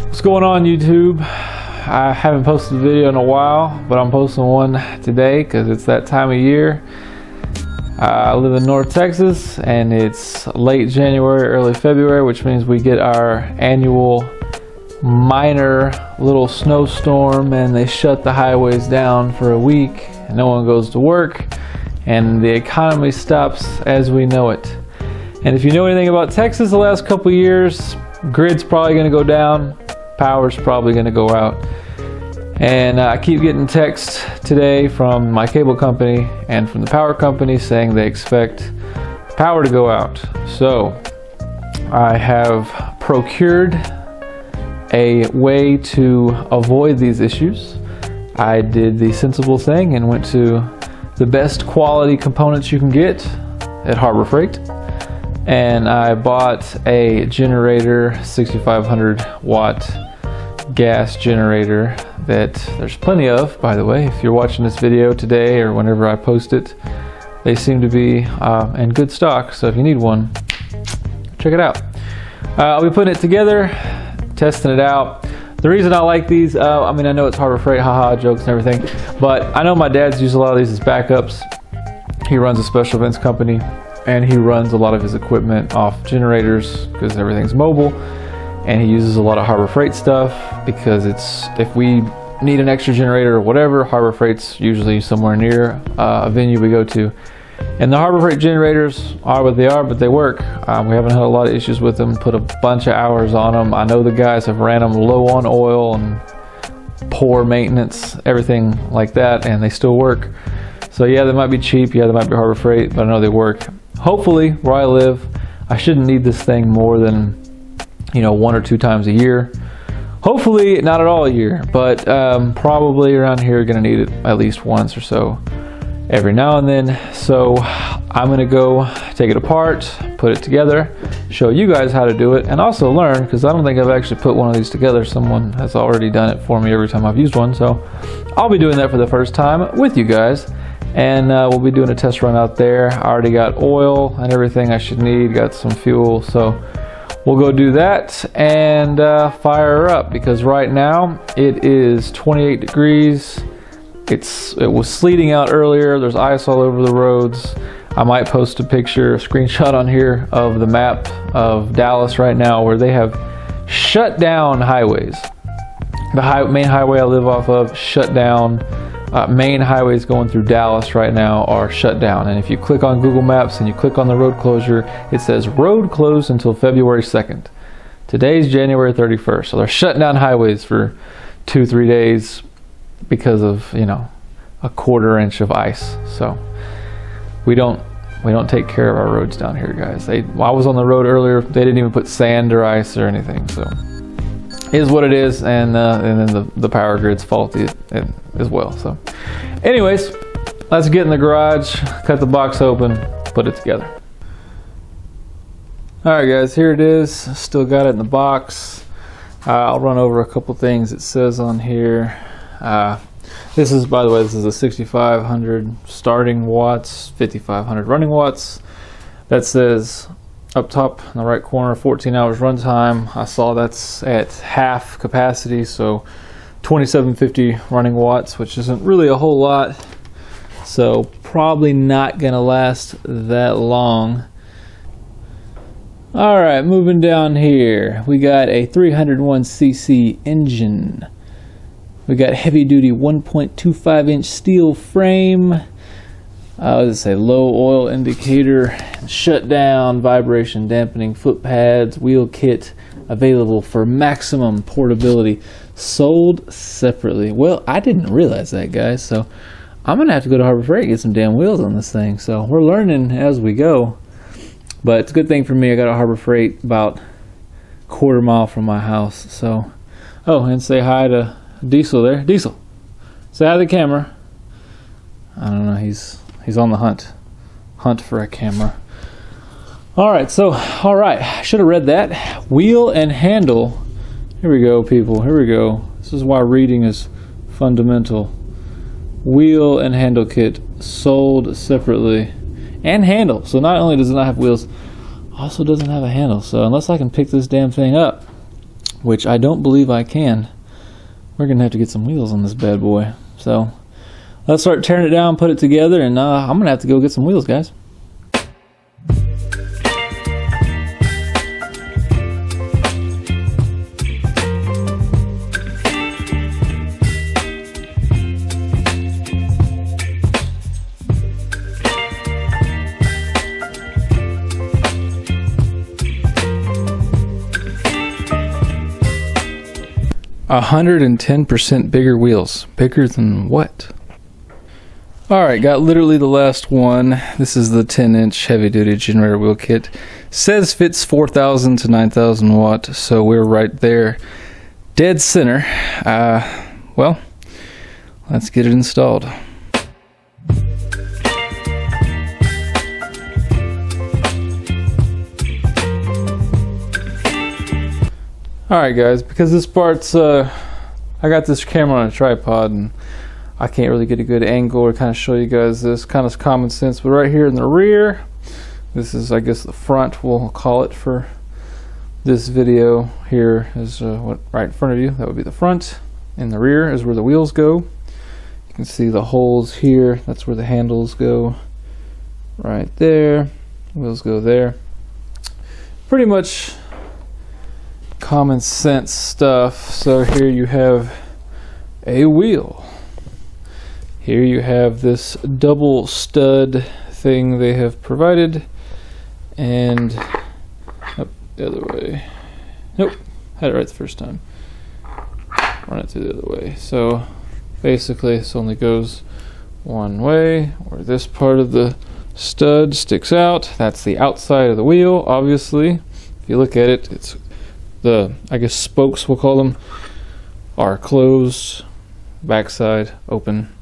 What's going on, YouTube? I haven't posted a video in a while, but I'm posting one today because it's that time of year. I live in North Texas and it's late January, early February, which means we get our annual minor little snowstorm and they shut the highways down for a week and no one goes to work and the economy stops as we know it. And if you know anything about Texas the last couple years, grid's probably going to go down, power's probably going to go out. And I keep getting texts today from my cable company and from the power company saying they expect power to go out. So I have procured a way to avoid these issues. I did the sensible thing and went to the best quality components you can get at Harbor Freight. And I bought a generator, 6,500 watt gas generator that there's plenty of, by the way. If you're watching this video today or whenever I post it, they seem to be in good stock. So if you need one, check it out. I'll be putting it together, testing it out. The reason I like these, I mean, I know it's Harbor Freight, haha, jokes and everything, but I know my dad's used a lot of these as backups. He runs a special events company, and he runs a lot of his equipment off generators because everything's mobile, and he uses a lot of Harbor Freight stuff because it's, if we need an extra generator or whatever, Harbor Freight's usually somewhere near a venue we go to. And the Harbor Freight generators are what they are, but they work. We haven't had a lot of issues with them, put a bunch of hours on them. I know the guys have ran them low on oil and poor maintenance, everything like that, and they still work. So yeah, they might be cheap, yeah, they might be Harbor Freight, but I know they work. Hopefully, where I live, I shouldn't need this thing more than, you know, one or two times a year. Hopefully, not at all a year, but probably around here, gonna need it at least once or so every now and then. So I'm gonna go take it apart, put it together, show you guys how to do it, and also learn, because I don't think I've actually put one of these together. Someone has already done it for me every time I've used one, so I'll be doing that for the first time with you guys. And we'll be doing a test run out there. I already got oil and everything I should need, got some fuel, so we'll go do that and fire her up, because right now it is 28 degrees. It was sleeting out earlier. There's ice all over the roads. I might post a picture, a screenshot on here of the map of Dallas right now where they have shut down highways. The main highway I live off of, shut down. Main highways going through Dallas right now are shut down, and if you click on Google Maps and you click on the road closure, it says road closed until February 2nd. Today's January 31st, so they're shutting down highways for 2-3 days because of, you know, a quarter inch of ice. So we don't take care of our roads down here, guys. I was on the road earlier. They didn't even put sand or ice or anything, so is what it is, and then the power grid's faulty as well. So anyways, let's get in the garage, cut the box open, put it together. All right, guys, here it is. Still got it in the box. I'll run over a couple things it says on here. This is, by the way, this is a 6,500 starting watts, 5,500 running watts. That says up top in the right corner, 14 hours runtime. I saw that's at half capacity, so 2750 running watts, which isn't really a whole lot, so probably not gonna last that long. All right, moving down here, we got a 301cc engine. We got heavy duty 1.25 inch steel frame. What does it say? Low oil indicator, shutdown, vibration dampening foot pads, wheel kit available for maximum portability. Sold separately. Well, I didn't realize that, guys, so I'm gonna have to go to Harbor Freight and get some damn wheels on this thing. So we're learning as we go, but it's a good thing for me. I got a Harbor Freight about a quarter mile from my house. So, oh, and say hi to Diesel there. Diesel, say hi to the camera. I don't know, He's on the hunt for a camera. All right, so, all right, I should have read that. Wheel and handle. Here we go, people, here we go. This is why reading is fundamental. Wheel and handle kit, sold separately. And handle, so not only does it not have wheels, Also doesn't have a handle, so unless I can pick this damn thing up, which I don't believe I can, we're gonna have to get some wheels on this bad boy. So let's start tearing it down, put it together, and I'm gonna have to go get some wheels, guys. A 110% bigger wheels. Bigger than what? Alright, got literally the last one. This is the 10-inch heavy-duty generator wheel kit. Says fits 4,000 to 9,000 watt, so we're right there. Dead center. Well, let's get it installed. Alright guys, because this part's, I got this camera on a tripod and I can't really get a good angle to kind of show you guys this, kind of common sense, but right here in the rear, this is I guess the front, we'll call it for this video. Here is what right in front of you, that would be the front, and the rear is where the wheels go. You can see the holes here, that's where the handles go, right there, wheels go there. Pretty much common sense stuff. So here you have a wheel, here you have this double stud thing they have provided, and up the other way, nope, had it right the first time, run it through the other way. So basically this only goes one way, or this part of the stud sticks out, that's the outside of the wheel. Obviously if you look at it, it's the, I guess, spokes we'll call them, are closed, backside open.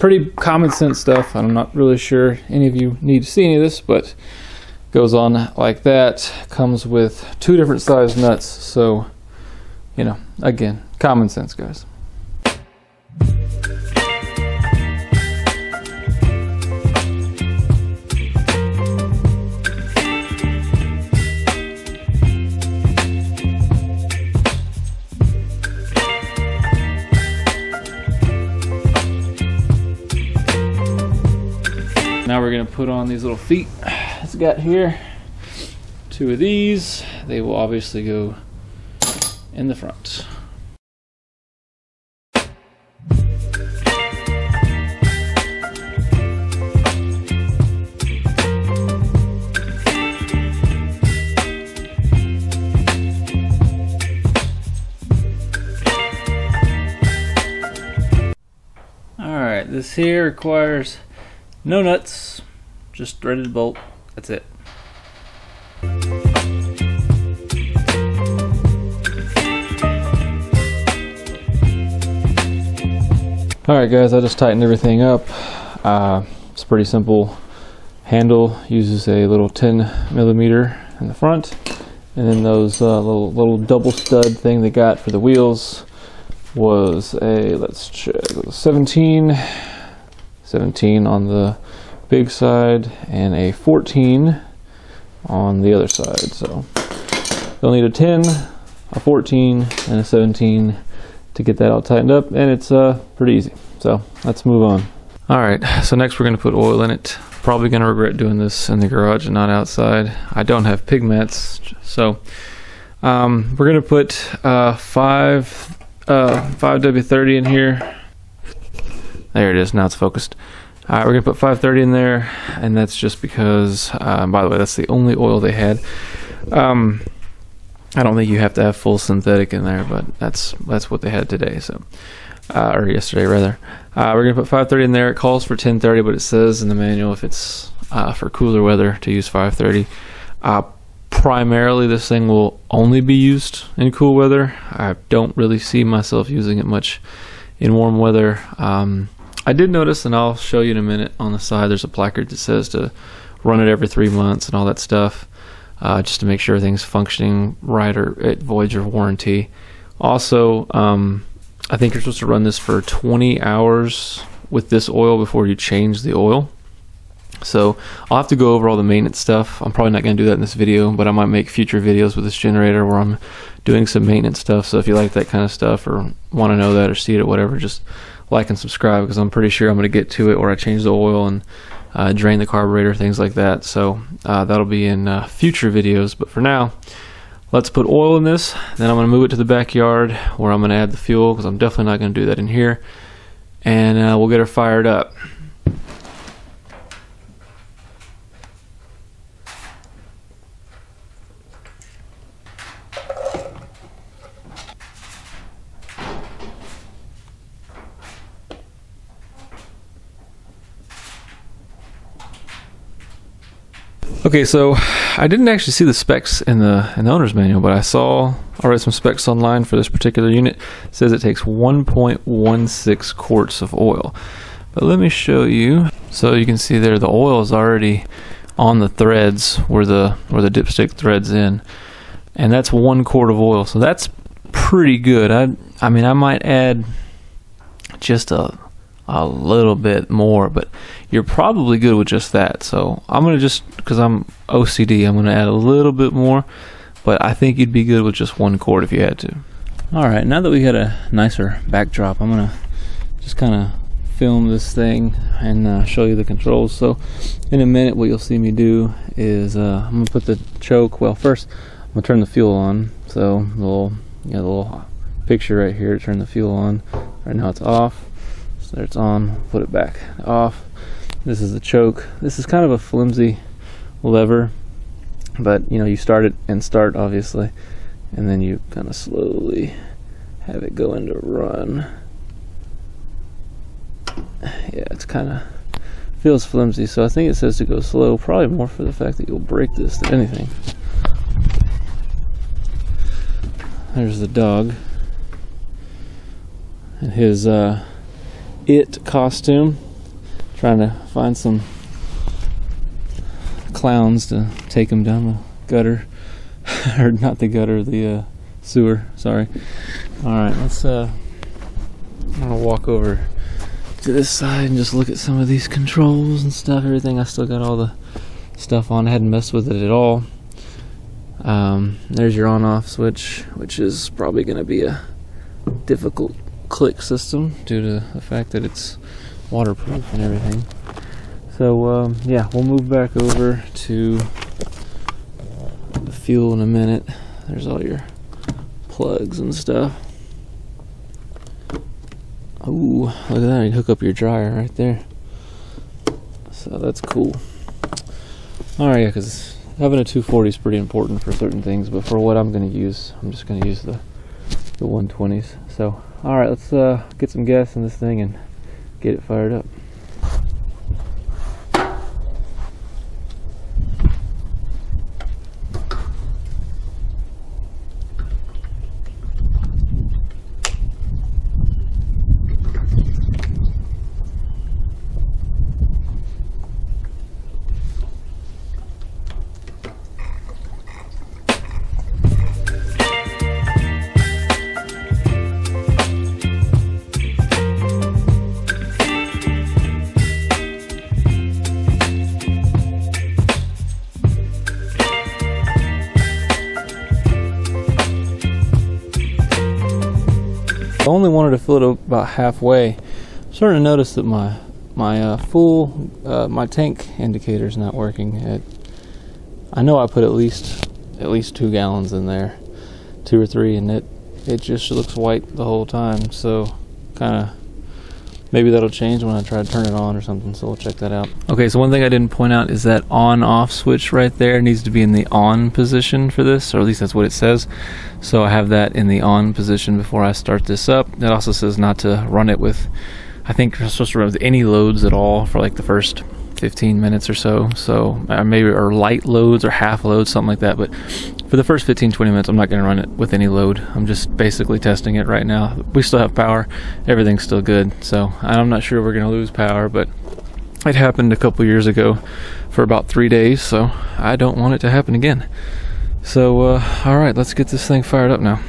Pretty common sense stuff. I'm not really sure any of you need to see any of this, but goes on like that. Comes with two different size nuts, so you know, again, common sense, guys. Now we're going to put on these little feet. It's got here two of these. They will obviously go in the front. All right, this here requires no nuts, just threaded bolt, that's it. Alright guys, I just tightened everything up. It's pretty simple. Handle uses a little 10mm in the front, and then those little double stud thing they got for the wheels was a, let's check, 17 on the big side and a 14 on the other side. So you'll need a 10, a 14, and a 17 to get that all tightened up, and it's pretty easy. So let's move on. All right, so next we're gonna put oil in it. Probably gonna regret doing this in the garage and not outside. I don't have pig mats, so we're gonna put 5W30 in here. There it is, now it's focused. All right, we're gonna put 530 in there, and that's just because, by the way, that's the only oil they had. I don't think you have to have full synthetic in there, but that's what they had today, so, or yesterday rather. We're gonna put 530 in there. It calls for 1030, but it says in the manual if it's for cooler weather to use 530. Primarily this thing will only be used in cool weather. I don't really see myself using it much in warm weather. I did notice, and I'll show you in a minute, on the side there's a placard that says to run it every 3 months and all that stuff, just to make sure everything's functioning right or at void your warranty. Also, I think you're supposed to run this for 20 hours with this oil before you change the oil. So I'll have to go over all the maintenance stuff. I'm probably not going to do that in this video, but I might make future videos with this generator where I'm doing some maintenance stuff. So if you like that kind of stuff or want to know that or see it or whatever, just like and subscribe, because I'm pretty sure I'm going to get to it where I change the oil and drain the carburetor, things like that. So that'll be in future videos. But for now, let's put oil in this. Then I'm going to move it to the backyard where I'm going to add the fuel, because I'm definitely not going to do that in here. And we'll get her fired up. Okay, so I didn't actually see the specs in the owner's manual, but I read some specs online for this particular unit. It says it takes 1.16 quarts of oil. But let me show you. So you can see there the oil is already on the threads where the dipstick threads in. And that's 1 quart of oil. So that's pretty good. I mean, I might add just a little bit more, but you're probably good with just that. So I'm gonna because I'm OCD, I'm gonna add a little bit more, but I think you'd be good with just 1 quart if you had to. All right, now that we got a nicer backdrop, I'm gonna just kind of film this thing and show you the controls. So in a minute, what you'll see me do is I'm gonna put the choke. Well, first I'm gonna turn the fuel on. So the little picture right here to turn the fuel on. Right now it's off. There it's on, put it back off. This is the choke. This is kind of a flimsy lever, but you know, you start it and start obviously, and then you kind of slowly have it go into run. Yeah, it's kind of feels flimsy, so I think it says to go slow, probably more for the fact that you'll break this than anything. There's the dog and his IT costume, trying to find some clowns to take him down the gutter, or not the gutter, the sewer, sorry. All right, let's I'm gonna walk over to this side and just look at some of these controls and stuff, everything. I still got all the stuff on, I hadn't messed with it at all. There's your on-off switch, which is probably gonna be a difficult click system due to the fact that it's waterproof and everything. So yeah, we'll move back over to the fuel in a minute. There's all your plugs and stuff. Oh, look at that, you hook up your dryer right there, so that's cool. All right, yeah, because having a 240 is pretty important for certain things, but for what I'm going to use, I'm just going to use the 120s. So all right, let's get some gas in this thing and get it fired up. I only wanted to fill it up about halfway. I'm starting to notice that my tank indicator is not working. I know I put at least 2 gallons in there, 2 or 3, and it just looks white the whole time. So kind of maybe that'll change when I try to turn it on or something. So we'll check that out. Okay, so one thing I didn't point out is that on-off switch right there needs to be in the on position for this, or at least that's what it says. So I have that in the on position before I start this up. It also says not to run it with, I think you're supposed to run with any loads at all for like the first 15 minutes or so. So maybe, or light loads or half loads, something like that. But for the first 15-20 minutes, I'm not going to run it with any load. I'm just basically testing it right now. We still have power. Everything's still good. So I'm not sure we're going to lose power, but it happened a couple years ago for about 3 days. So I don't want it to happen again. So, all right, let's get this thing fired up now.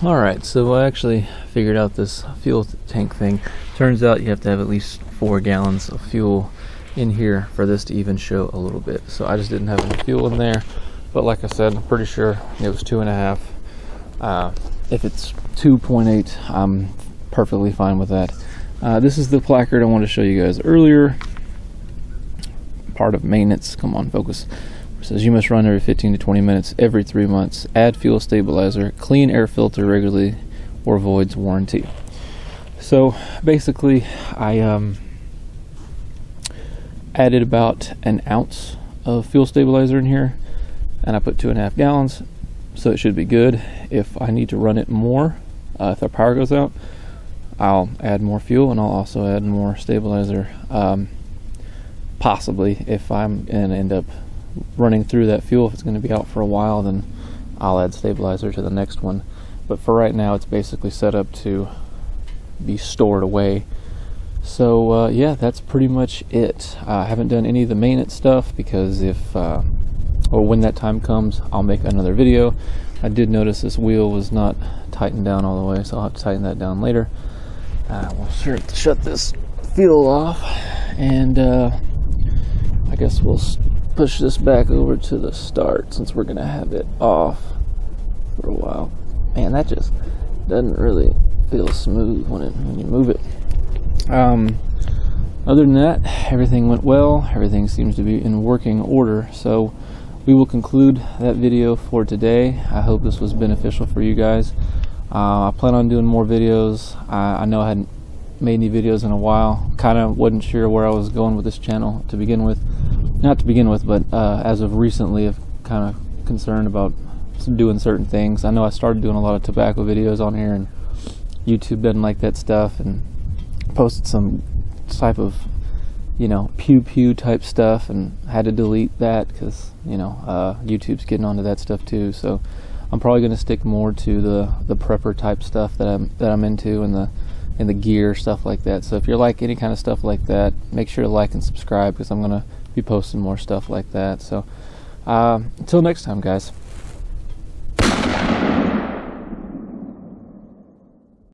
Alright, so I actually figured out this fuel tank thing. Turns out you have to have at least 4 gallons of fuel in here for this to even show a little bit. So I just didn't have any fuel in there, but like I said, I'm pretty sure it was 2.5. If it's 2.8, I'm perfectly fine with that. This is the placard I wanted to show you guys earlier. Part of maintenance, come on, focus. It says you must run every 15 to 20 minutes, every 3 months, add fuel stabilizer, clean air filter regularly, or voids warranty. So basically I added about an ounce of fuel stabilizer in here, and I put 2.5 gallons, so it should be good. If I need to run it more, if our power goes out, I'll add more fuel, and I'll also add more stabilizer, possibly, if I'm gonna end up running through that fuel. If it's going to be out for a while, then I'll add stabilizer to the next one, but for right now it's basically set up to be stored away. So yeah, that's pretty much it. I haven't done any of the maintenance stuff because if or when that time comes, I'll make another video. I did notice this wheel was not tightened down all the way, so I'll have to tighten that down later. We'll sure to shut this fuel off, and I guess we'll push this back over to the start since we're gonna have it off for a while. Man, that just doesn't really feel smooth when you move it. Other than that, everything went well. Everything seems to be in working order. So we will conclude that video for today. I hope this was beneficial for you guys. I plan on doing more videos. I know I hadn't made any videos in a while. Kind of wasn't sure where I was going with this channel to begin with. Not to begin with, but as of recently, I've kind of concerned about doing certain things. I know I started doing a lot of tobacco videos on here, and YouTube doesn't like that stuff, and posted some type of, you know, pew pew type stuff, and had to delete that because, you know, YouTube's getting onto that stuff too. So I'm probably going to stick more to the prepper type stuff that I'm into, and the gear stuff like that. So if you're like any kind of stuff like that, make sure to like and subscribe because I'm going to be posting more stuff like that. So until next time, guys.